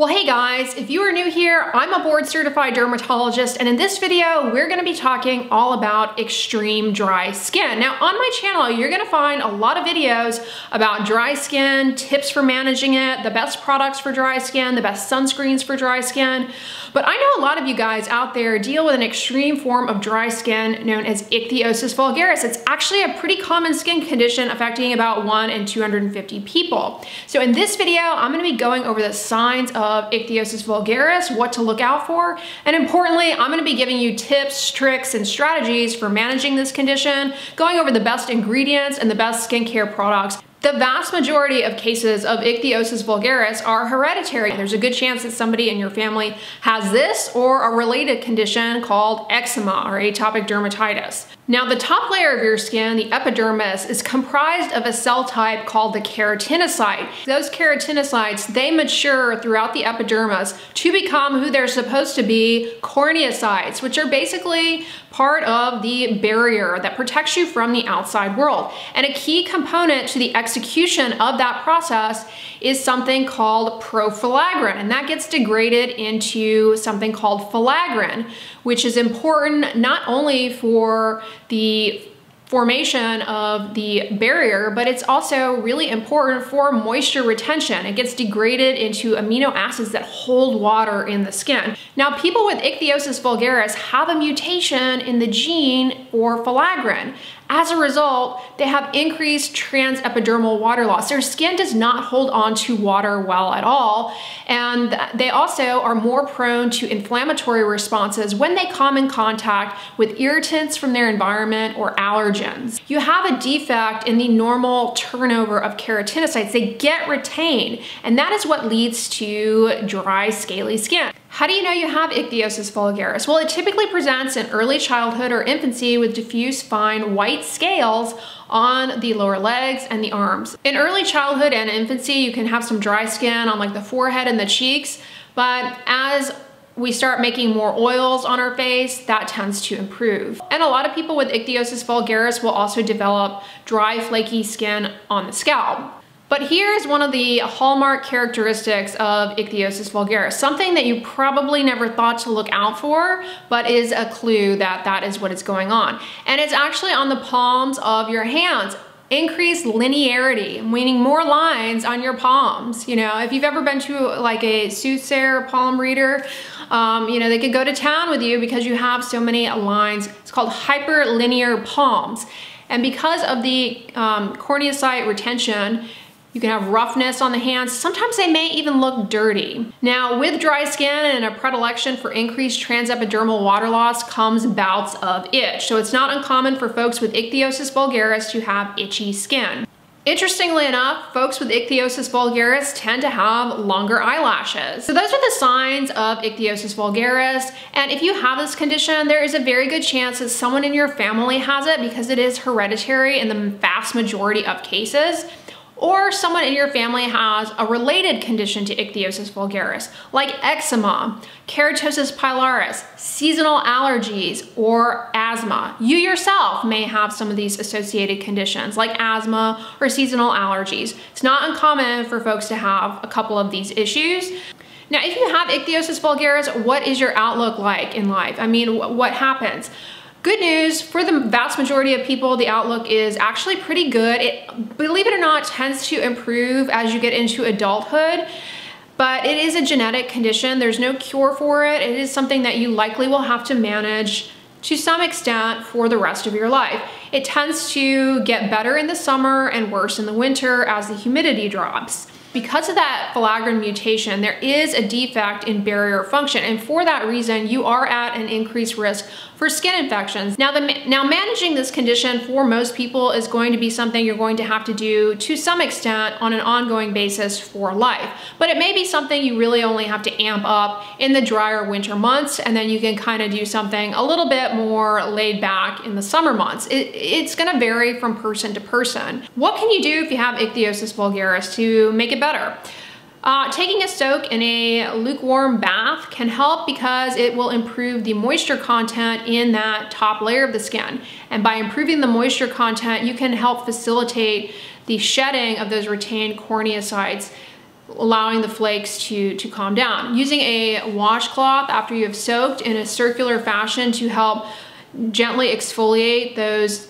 Well, hey guys, if you are new here, I'm a board certified dermatologist, and in this video, we're gonna be talking all about extreme dry skin. Now on my channel, you're gonna find a lot of videos about dry skin, tips for managing it, the best products for dry skin, the best sunscreens for dry skin. But I know a lot of you guys out there deal with an extreme form of dry skin known as ichthyosis vulgaris. It's actually a pretty common skin condition affecting about 1 in 250 people. So in this video, I'm gonna be going over the signs of ichthyosis vulgaris, what to look out for, and importantly, I'm gonna be giving you tips, tricks, and strategies for managing this condition, going over the best ingredients and the best skincare products. The vast majority of cases of ichthyosis vulgaris are hereditary. There's a good chance that somebody in your family has this or a related condition called eczema or atopic dermatitis. Now, the top layer of your skin, the epidermis, is comprised of a cell type called the keratinocyte. Those keratinocytes, they mature throughout the epidermis to become who they're supposed to be, corneocytes, which are basically part of the barrier that protects you from the outside world. And a key component to the execution of that process is something called profilagrin, and that gets degraded into something called filagrin, which is important not only for the formation of the barrier, but it's also really important for moisture retention. It gets degraded into amino acids that hold water in the skin. Now, people with ichthyosis vulgaris have a mutation in the gene for filagrin. As a result, they have increased transepidermal water loss. Their skin does not hold on to water well at all, and they also are more prone to inflammatory responses when they come in contact with irritants from their environment or allergens. You have a defect in the normal turnover of keratinocytes. They get retained, and that is what leads to dry, scaly skin. How do you know you have ichthyosis vulgaris? Well, it typically presents in early childhood or infancy with diffuse, fine, white scales on the lower legs and the arms. In early childhood and infancy, you can have some dry skin on like the forehead and the cheeks, but as we start making more oils on our face, that tends to improve. And a lot of people with ichthyosis vulgaris will also develop dry, flaky skin on the scalp. But here's one of the hallmark characteristics of ichthyosis vulgaris, something that you probably never thought to look out for, but is a clue that that is what is going on. And it's actually on the palms of your hands. Increased linearity, meaning more lines on your palms. You know, if you've ever been to like a soothsayer, palm reader, you know, they could go to town with you because you have so many lines. It's called hyperlinear palms. And because of the corneocyte retention, you can have roughness on the hands. Sometimes they may even look dirty. Now, with dry skin and a predilection for increased transepidermal water loss comes bouts of itch. So it's not uncommon for folks with ichthyosis vulgaris to have itchy skin. Interestingly enough, folks with ichthyosis vulgaris tend to have longer eyelashes. So those are the signs of ichthyosis vulgaris, and if you have this condition, there is a very good chance that someone in your family has it because it is hereditary in the vast majority of cases. Or someone in your family has a related condition to ichthyosis vulgaris, like eczema, keratosis pilaris, seasonal allergies, or asthma. You yourself may have some of these associated conditions, like asthma or seasonal allergies. It's not uncommon for folks to have a couple of these issues. Now, if you have ichthyosis vulgaris, what is your outlook like in life? I mean, what happens? Good news, for the vast majority of people, the outlook is actually pretty good. It, believe it or not, tends to improve as you get into adulthood, but it is a genetic condition. There's no cure for it. It is something that you likely will have to manage to some extent for the rest of your life. It tends to get better in the summer and worse in the winter as the humidity drops. Because of that filagrin mutation, there is a defect in barrier function, and for that reason, you are at an increased risk for skin infections. Now, managing this condition for most people is going to be something you're going to have to do to some extent on an ongoing basis for life, but it may be something you really only have to amp up in the drier winter months, and then you can kind of do something a little bit more laid back in the summer months. It's gonna vary from person to person. What can you do if you have ichthyosis vulgaris to make it better? Taking a soak in a lukewarm bath can help because it will improve the moisture content in that top layer of the skin. And by improving the moisture content, you can help facilitate the shedding of those retained corneocytes, allowing the flakes to calm down. Using a washcloth after you have soaked in a circular fashion to help gently exfoliate those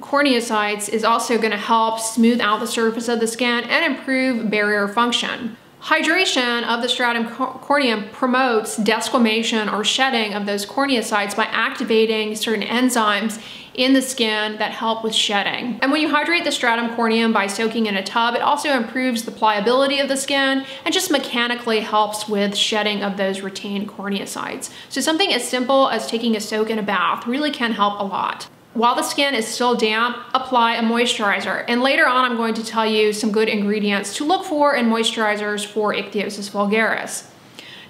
corneocytes is also going to help smooth out the surface of the skin and improve barrier function. Hydration of the stratum corneum promotes desquamation or shedding of those corneocytes by activating certain enzymes in the skin that help with shedding. And when you hydrate the stratum corneum by soaking in a tub, it also improves the pliability of the skin and just mechanically helps with shedding of those retained corneocytes. So something as simple as taking a soak in a bath really can help a lot. While the skin is still damp, apply a moisturizer. And later on, I'm going to tell you some good ingredients to look for in moisturizers for ichthyosis vulgaris.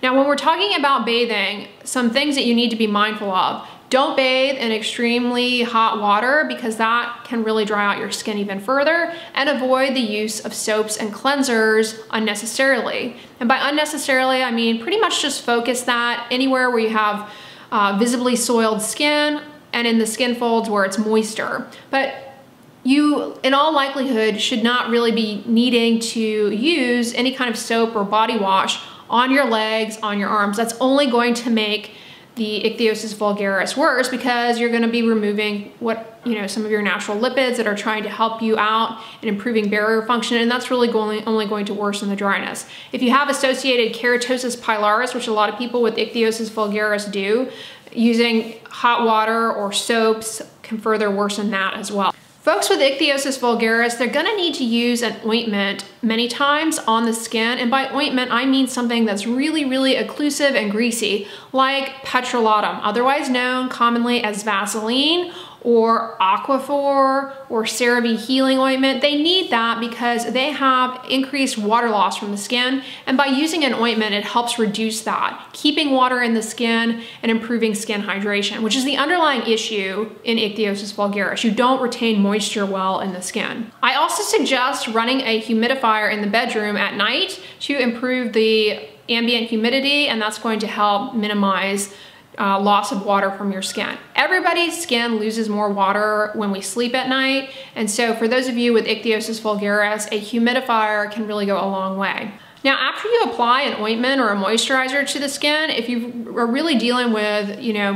Now, when we're talking about bathing, some things that you need to be mindful of. Don't bathe in extremely hot water because that can really dry out your skin even further, and avoid the use of soaps and cleansers unnecessarily. And by unnecessarily, I mean pretty much just focus that anywhere where you have visibly soiled skin, and in the skin folds where it's moister. But you, in all likelihood, should not really be needing to use any kind of soap or body wash on your legs, on your arms. That's only going to make the ichthyosis vulgaris worse, because you're going to be removing what, some of your natural lipids that are trying to help you out and improving barrier function, and that's really only going to worsen the dryness. If you have associated keratosis pilaris, which a lot of people with ichthyosis vulgaris do, using hot water or soaps can further worsen that as well. Folks with ichthyosis vulgaris, they're gonna need to use an ointment many times on the skin, and by ointment, I mean something that's really, really occlusive and greasy, like petrolatum, otherwise known commonly as Vaseline, or Aquaphor, or CeraVe Healing Ointment. They need that because they have increased water loss from the skin, and by using an ointment, it helps reduce that, keeping water in the skin and improving skin hydration, which is the underlying issue in ichthyosis vulgaris. You don't retain moisture well in the skin. I also suggest running a humidifier in the bedroom at night to improve the ambient humidity, and that's going to help minimize loss of water from your skin. Everybody's skin loses more water when we sleep at night, and so for those of you with ichthyosis vulgaris, a humidifier can really go a long way. Now, after you apply an ointment or a moisturizer to the skin, if you are really dealing with,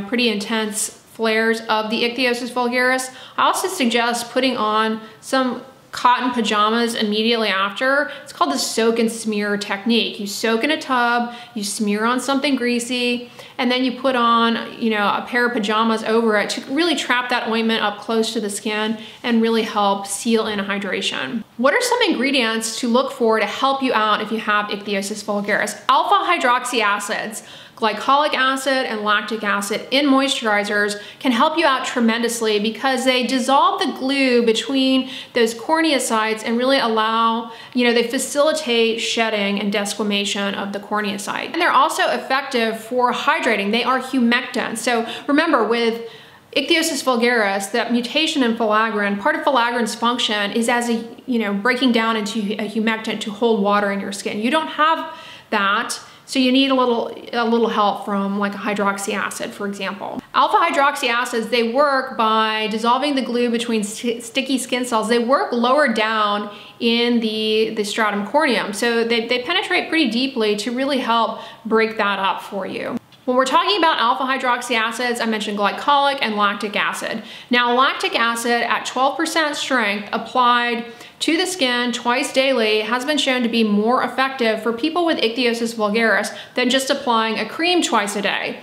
pretty intense flares of the ichthyosis vulgaris, I also suggest putting on some cotton pajamas immediately after. It's called the soak and smear technique. You soak in a tub, you smear on something greasy, and then you put on, a pair of pajamas over it to really trap that ointment up close to the skin and really help seal in hydration. What are some ingredients to look for to help you out if you have ichthyosis vulgaris? Alpha hydroxy acids, glycolic acid and lactic acid in moisturizers can help you out tremendously because they dissolve the glue between those corneocytes and really allow, they facilitate shedding and desquamation of the corneocyte. And they're also effective for hydrating. They are humectants. So remember, with ichthyosis vulgaris, that mutation in filagrin, part of filagrin's function is as a, breaking down into a humectant to hold water in your skin. You don't have that. So you need a little help from like a hydroxy acid, for example. Alpha hydroxy acids, they work by dissolving the glue between sticky skin cells. They work lower down in the stratum corneum. So they penetrate pretty deeply to really help break that up for you. When we're talking about alpha hydroxy acids, I mentioned glycolic and lactic acid. Now, lactic acid at 12% strength applied to the skin twice daily has been shown to be more effective for people with ichthyosis vulgaris than just applying a cream twice a day.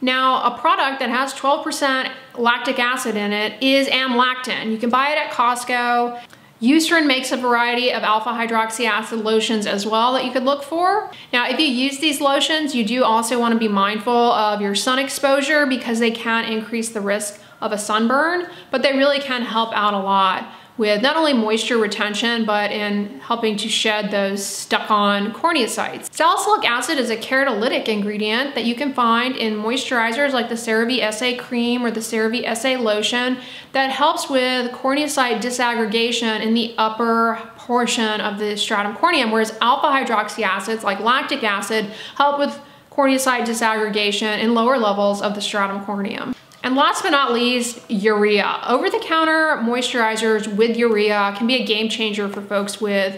Now, a product that has 12% lactic acid in it is Amlactin. You can buy it at Costco. Eucerin makes a variety of alpha hydroxy acid lotions as well that you could look for. Now, if you use these lotions, you do also want to be mindful of your sun exposure because they can increase the risk of a sunburn, but they really can help out a lot with not only moisture retention, but in helping to shed those stuck-on corneocytes. Salicylic acid is a keratolytic ingredient that you can find in moisturizers like the CeraVe SA cream or the CeraVe SA lotion that helps with corneocyte disaggregation in the upper portion of the stratum corneum, whereas alpha hydroxy acids like lactic acid help with corneocyte disaggregation in lower levels of the stratum corneum. And last but not least, urea. Over-the-counter moisturizers with urea can be a game changer for folks with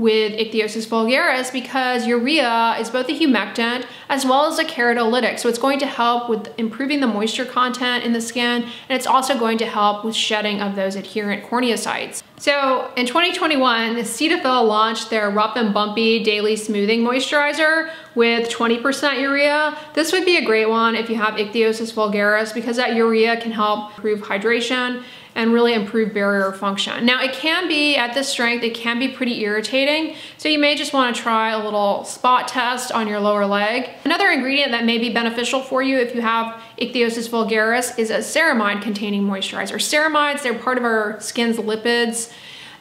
with ichthyosis vulgaris because urea is both a humectant as well as a keratolytic. So it's going to help with improving the moisture content in the skin, and it's also going to help with shedding of those adherent corneocytes. So in 2021, Cetaphil launched their Rough and Bumpy Daily Smoothing Moisturizer with 20% urea. This would be a great one if you have ichthyosis vulgaris because that urea can help improve hydration and really improve barrier function. Now it can be, at this strength, it can be pretty irritating. So you may just wanna try a little spot test on your lower leg. Another ingredient that may be beneficial for you if you have ichthyosis vulgaris is a ceramide containing moisturizer. Ceramides, they're part of our skin's lipids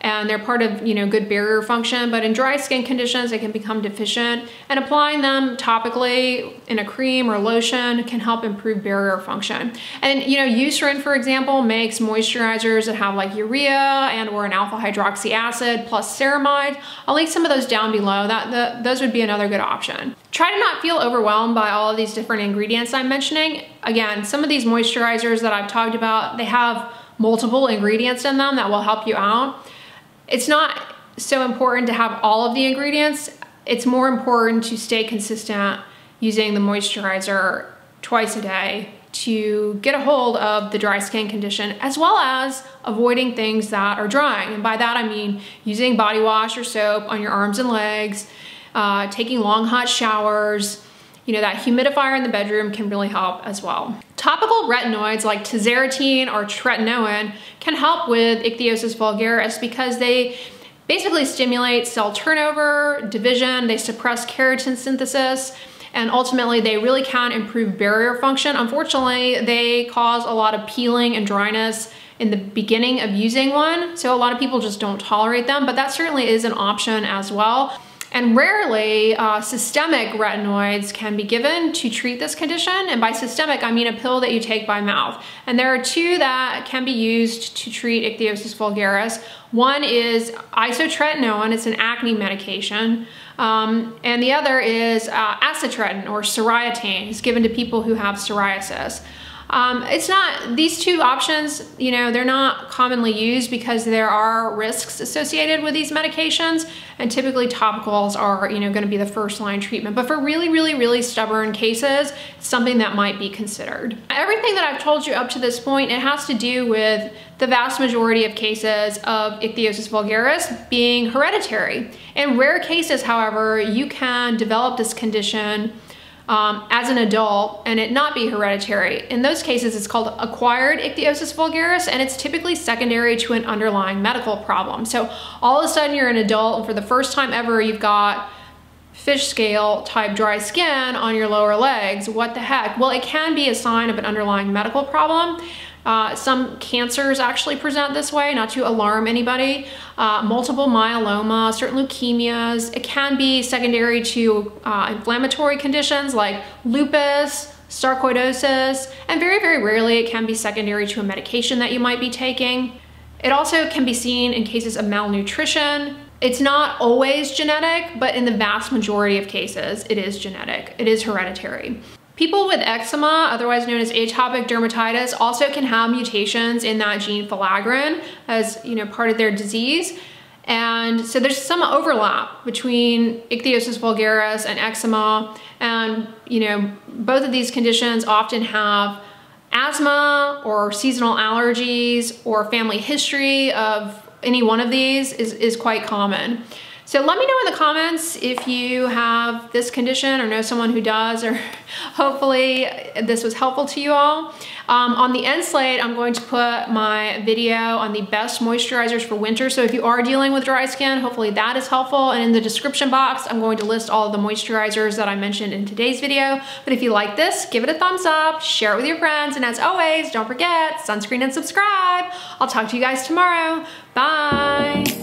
and they're part of, you know, good barrier function, but in dry skin conditions, they can become deficient, and applying them topically in a cream or lotion can help improve barrier function. And, you know, Eucerin, for example, makes moisturizers that have like urea and or an alpha hydroxy acid plus ceramide. I'll link some of those down below. Those would be another good option. Try to not feel overwhelmed by all of these different ingredients I'm mentioning. Again, some of these moisturizers that I've talked about, they have multiple ingredients in them that will help you out. It's not so important to have all of the ingredients. It's more important to stay consistent using the moisturizer twice a day to get a hold of the dry skin condition, as well as avoiding things that are drying. And by that, I mean using body wash or soap on your arms and legs, taking long hot showers. You know, that humidifier in the bedroom can really help as well. Topical retinoids like tazarotene or tretinoin can help with ichthyosis vulgaris because they basically stimulate cell turnover, division, they suppress keratin synthesis, and ultimately they really can improve barrier function. Unfortunately, they cause a lot of peeling and dryness in the beginning of using one, so a lot of people just don't tolerate them, but that certainly is an option as well. And rarely systemic retinoids can be given to treat this condition. And by systemic, I mean a pill that you take by mouth. And there are two that can be used to treat ichthyosis vulgaris. One is isotretinoin, it's an acne medication. And the other is acitretin or Soriatane. It's given to people who have psoriasis. These two options, you know, they're not commonly used because there are risks associated with these medications, and typically topicals are, you know, going to be the first line treatment. But for really, really, really stubborn cases, it's something that might be considered. Everything that I've told you up to this point, it has to do with the vast majority of cases of ichthyosis vulgaris being hereditary. In rare cases, however, you can develop this condition as an adult and it not be hereditary. In those cases, it's called acquired ichthyosis vulgaris, and it's typically secondary to an underlying medical problem. So all of a sudden you're an adult and for the first time ever, you've got fish scale type dry skin on your lower legs. What the heck? Well, it can be a sign of an underlying medical problem. Some cancers actually present this way, not to alarm anybody. Multiple myeloma, certain leukemias. It can be secondary to inflammatory conditions like lupus, sarcoidosis, and very, very rarely it can be secondary to a medication that you might be taking. It also can be seen in cases of malnutrition. It's not always genetic, but in the vast majority of cases, it is genetic. It is hereditary. People with eczema, otherwise known as atopic dermatitis, also can have mutations in that gene filagrin as, you know, part of their disease. And so there's some overlap between ichthyosis vulgaris and eczema. And, you know, both of these conditions often have asthma or seasonal allergies, or family history of any one of these is quite common. So let me know in the comments if you have this condition or know someone who does, or hopefully this was helpful to you all. On the end slate, I'm going to put my video on the best moisturizers for winter. So if you are dealing with dry skin, hopefully that is helpful. And in the description box, I'm going to list all of the moisturizers that I mentioned in today's video. But if you like this, give it a thumbs up, share it with your friends. And as always, don't forget, sunscreen and subscribe. I'll talk to you guys tomorrow. Bye.